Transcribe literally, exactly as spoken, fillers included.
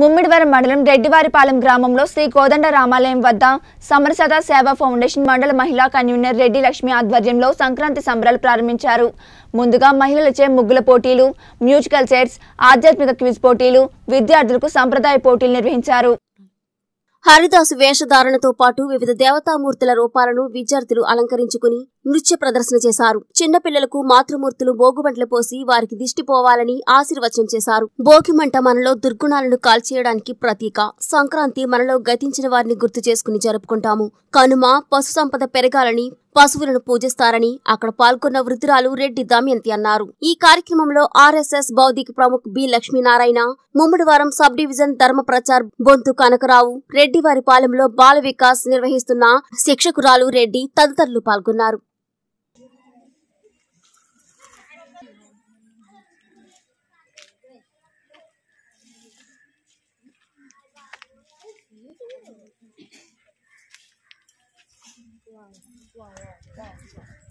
ముమ్మిడివరం మండలం రెడ్డివారిపాలెం గ్రామంలో శ్రీ కోదండ రామాలయం వద్ద సమరసత సేవా ఫౌండేషన్ మండల మహిళా కన్వీనర్ రెడ్డి లక్ష్మి ఆధ్వర్యంలో సంక్రాంతి సంబరాలు ప్రారంభించారు. ముందుగా మహిళలచే ముగ్గుల పోటీలు, మ్యూజికల్ చైర్స్, ఆధ్యాత్మిక క్విజ్ పోటీలు, విద్యార్థులకు సంప్రదాయ పోటీలు నిర్వహించారు. హరిదాసు వేషధారణతో పాటు వివిధ దేవతామూర్తుల రూపాలను విద్యార్థులు అలంకరించుకుని నృత్య ప్రదర్శన చేశారు. చిన్నపిల్లలకు మాతృమూర్తులు భోగుమంటలు పోసి వారికి దిష్టిపోవాలని ఆశీర్వచనం చేశారు. భోగిమంట మనలో దుర్గుణాలను కాల్చేయడానికి ప్రతీక. సంక్రాంతి మనలో గతించిన వారిని గుర్తు చేసుకుని జరుపుకుంటాము. కనుమ పశు సంపద పెరగాలని పశువులను పూజిస్తారని అక్కడ పాల్గొన్న వృద్ధురాలు రెడ్డి దమయంతి అన్నారు. ఈ కార్యక్రమంలో ఆర్ఎస్ఎస్ బౌద్ధిక ప్రముఖ్ B Lakshminarayana, Mummidivaram sub division ధర్మ ప్రచార్ బొంతు కనకరావు, రెడ్డివారిపాలెంలో బాల వికాస్ నిర్వహిస్తున్న శిక్షకురాలు రెడ్డి తదితరులు పాల్గొన్నారు. Wow, wow, wow, wow.